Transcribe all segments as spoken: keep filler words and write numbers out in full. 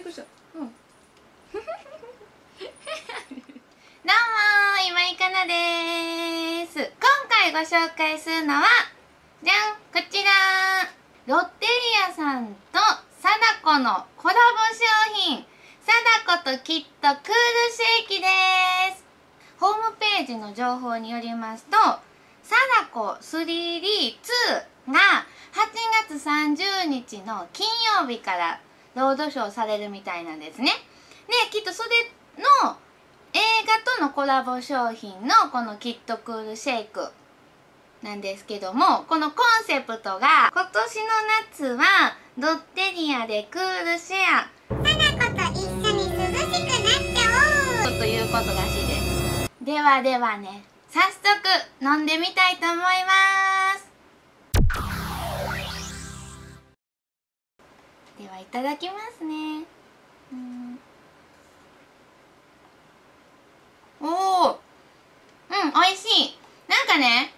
びっくりした。うん。どうもー、今井かなでーす。今回ご紹介するのは、じゃん、こちらー。ロッテリアさんと貞子のコラボ商品、貞子とキットクールシェイキでーす。ホームページの情報によりますと、貞子 スリーディーツー がはちがつさんじゅうにちの金曜日からロードショーされるみたいなんですね。で、きっとそれの映画とのコラボ商品のこのキットクールシェイクなんですけども、このコンセプトが今年の夏はロッテリアでクールシェア、貞子と一緒に涼しくなっちゃおうということらしいです。ではではね、早速飲んでみたいと思います。ではいただきますね。うん、おお、うん、美味しい。なんかね、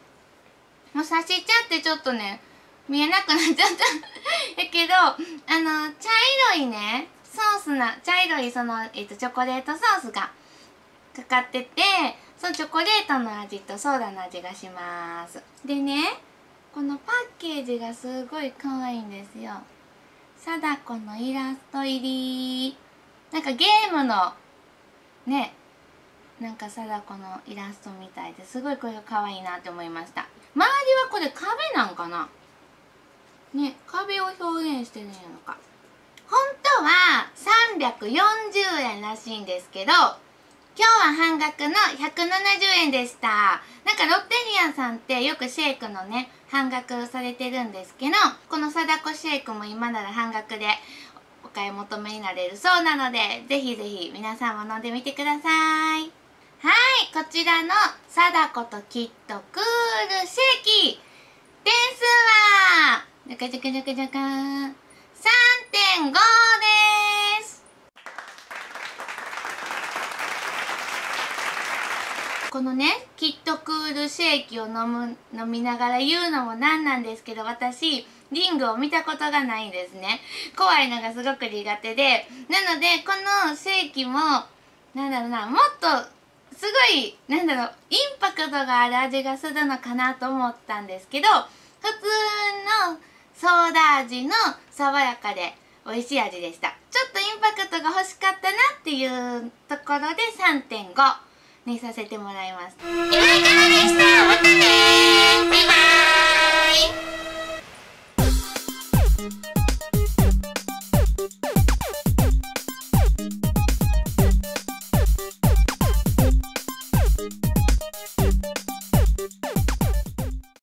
もう差しちゃってちょっとね見えなくなっちゃったやけど、あの茶色いねソースな茶色いその、えっと、チョコレートソースがかかってて、そのチョコレートの味とソーダの味がします。でね、このパッケージがすごい可愛いんですよ。貞子のイラスト入り、なんかゲームのね、なんか貞子のイラストみたいですごいこれが可愛いなって思いました。周りはこれ壁なんかなね、壁を表現してるんやのか。本当はさんびゃくよんじゅうえんらしいんですけど、今日は半額のひゃくななじゅうえんでした。なんかロッテリアさんってよくシェイクのね、半額されてるんですけど、この貞子シェイクも今なら半額でお買い求めになれるそうなので、ぜひぜひ皆さんも飲んでみてください。はい、こちらの貞子とキットクールシェイキ、点数は、じゃかじゃかじゃかじゃかーん、さんてんご です。このね、キットクールシェイキを飲む、飲みながら言うのもなんなんですけど、私、リングを見たことがないんですね。怖いのがすごく苦手で。なので、このシェイキも、なんだろうな、もっと、すごい、なんだろう、インパクトがある味がするのかなと思ったんですけど、普通のソーダ味の爽やかで美味しい味でした。ちょっとインパクトが欲しかったなっていうところで さんてんご。にさせてもらいます。今井かなでした。またねー。バイバーイ。